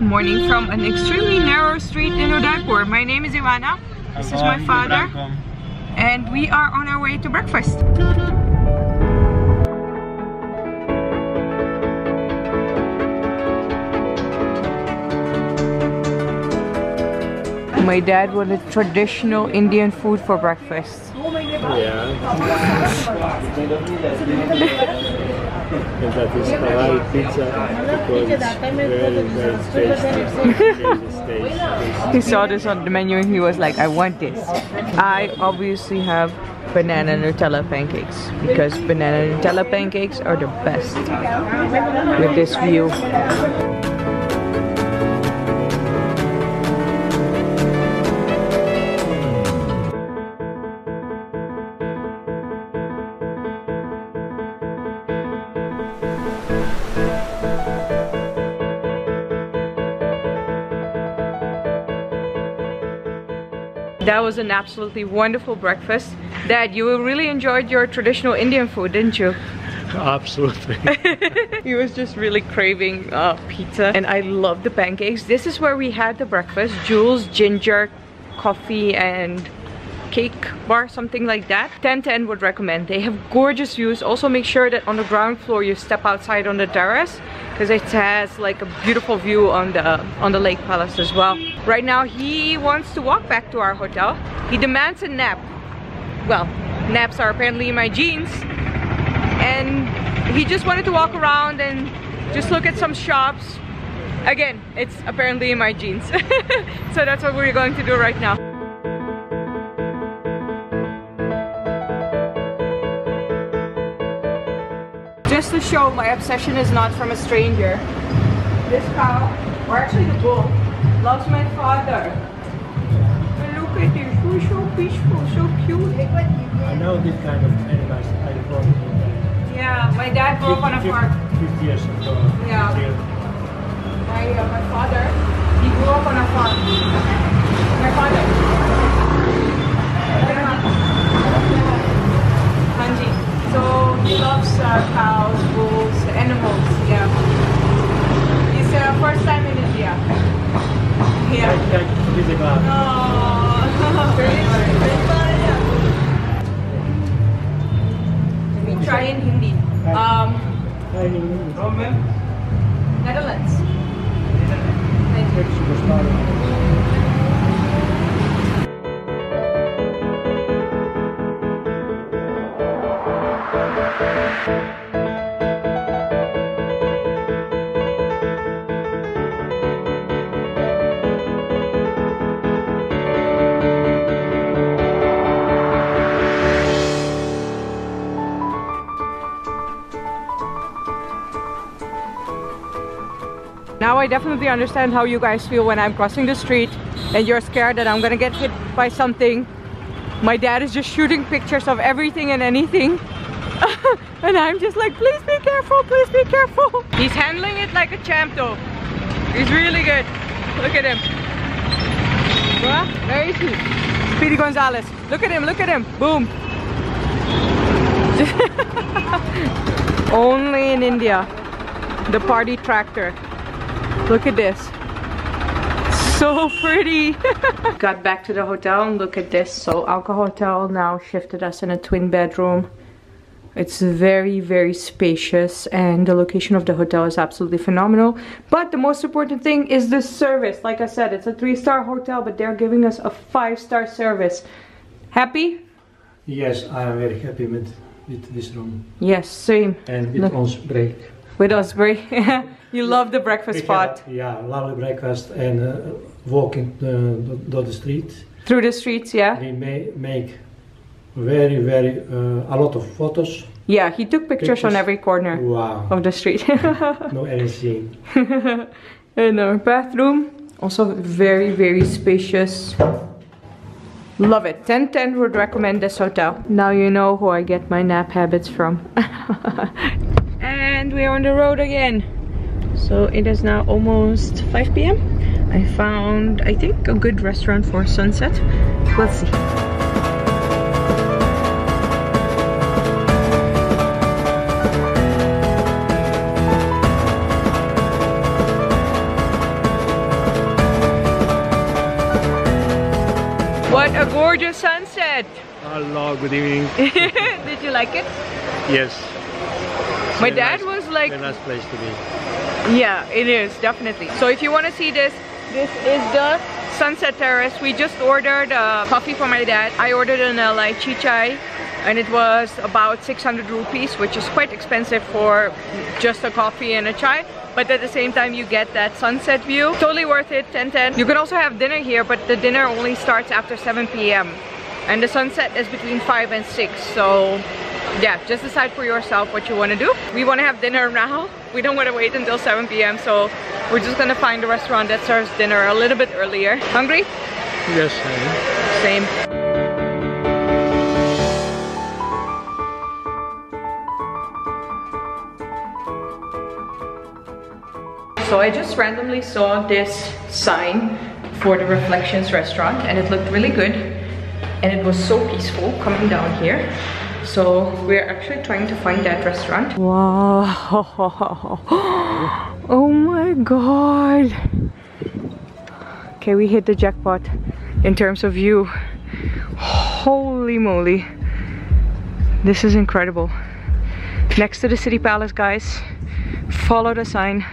Good morning from an extremely narrow street in Udaipur. My name is Ivana. This is my father. And we are on our way to breakfast. My dad wanted traditional Indian food for breakfast. Yeah. And that is halal pizza because it's very, very tasty. He saw this on the menu and he was like, I want this. I obviously have banana Nutella pancakes because banana Nutella pancakes are the best with this view. That was an absolutely wonderful breakfast. Dad, you really enjoyed your traditional Indian food, didn't you? Absolutely. He was just really craving pizza, and I love the pancakes. This is where we had the breakfast. Jules, ginger, coffee and cake bar, something like that. 10/10 would recommend. They have gorgeous views. Also make sure that on the ground floor you step outside on the terrace because it has like a beautiful view on the Lake Palace as well. Right now he wants to walk back to our hotel. He demands a nap. Well, naps are apparently in my jeans. And he just wanted to walk around and just look at some shops. Again, it's apparently in my jeans. So that's what we're going to do right now. Just to show my obsession is not from a stranger. This cow, or actually the bull, loves my father. But look at him, he's so peaceful, so cute. I know this kind of animals. Yeah, my dad grew up on a farm. 50 years ago. Yeah. My father, he grew up on a farm. My father. Hanji. So he loves cows, bulls, animals, yeah. He's first time in India. Yeah. Oh. Let me try in Hindi. Netherlands. Thank you. Now I definitely understand how you guys feel when I'm crossing the street and you're scared that I'm gonna get hit by something. My dad is just shooting pictures of everything and anything. And I'm just like, please be careful, please be careful. He's handling it like a champ though. He's really good. Look at him. Where is he? Speedy Gonzalez. Look at him, look at him. Boom. Only in India. The party tractor. Look at this. So pretty. Got back to the hotel and look at this. So Alka Hotel now shifted us in a twin bedroom. It's very, very spacious and the location of the hotel is absolutely phenomenal. But the most important thing is the service. Like I said, it's a 3-star hotel, but they're giving us a 5-star service. Happy? Yes, I am very happy with this room. Yes, same. And with lunch break. With Osbury. You love the breakfast spot. Yeah, love the breakfast and walking down the street. Through the streets, yeah. We make a lot of photos. Yeah, he took pictures on every corner of the street. No anything. And our bathroom, also very, very spacious. Love it. 10/10 would recommend this hotel. Now you know who I get my nap habits from. And we are on the road again. So it is now almost 5 p.m. I found, I think, a good restaurant for sunset. We'll see. gorgeous sunset. Hello, good evening. Did you like it? Yes. My dad was like... It's a nice place to be. Yeah, it is, definitely. So if you want to see this, this is the Sunset Terrace. We just ordered coffee for my dad. I ordered an lychee chai and it was about 600 rupees, which is quite expensive for just a coffee and a chai. But at the same time you get that sunset view. Totally worth it, 10/10. You can also have dinner here, but the dinner only starts after 7 p.m. and the sunset is between 5 and 6. So yeah, just decide for yourself what you want to do. We want to have dinner now. We don't want to wait until 7 p.m. so we're just gonna find a restaurant that serves dinner a little bit earlier. Hungry? Yes, I am. Same. So I just randomly saw this sign for the Reflections restaurant and it looked really good and it was so peaceful coming down here. So we're actually trying to find that restaurant. Wow! Oh my god! Okay, we hit the jackpot in terms of view. Holy moly! This is incredible. Next to the City Palace, guys. Follow the sign.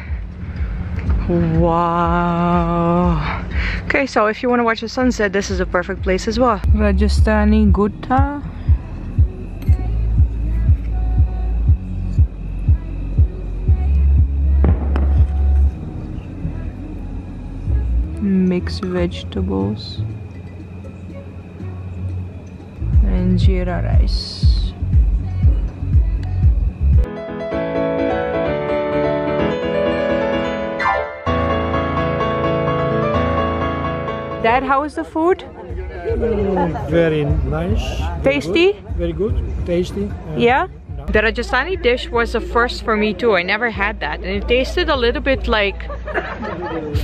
Wow. Okay, so if you want to watch the sunset, this is a perfect place as well. Rajasthani Gutta. Mixed vegetables. And Jeera rice. Dad, how is the food? Very nice. Tasty? Very good. Tasty. Yeah? No. The Rajasthani dish was a first for me too. I never had that. And it tasted a little bit like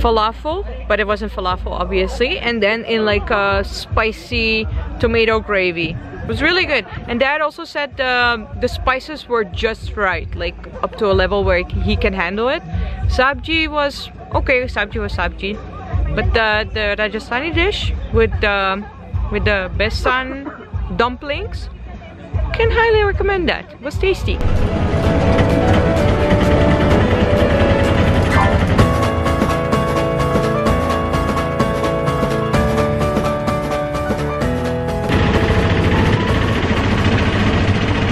falafel, but it wasn't falafel obviously. And then in like a spicy tomato gravy. It was really good. And Dad also said the spices were just right. Like up to a level where he can handle it. Sabji was okay. Sabji was sabji. But the Rajasthani dish with the besan dumplings, can highly recommend that. It was tasty.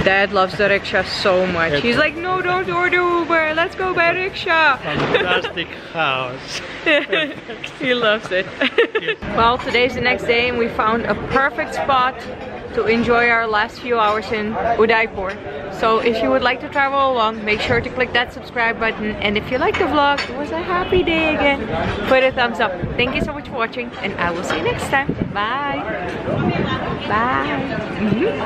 Dad loves the rickshaw so much. He's like, no, don't order Uber, let's go by rickshaw. Fantastic house. He loves it. Well, today's the next day and we found a perfect spot to enjoy our last few hours in Udaipur. So if you would like to travel along, make sure to click that subscribe button. And if you like the vlog, it was a happy day again, put a thumbs up. Thank you so much for watching and I will see you next time. Bye. Bye.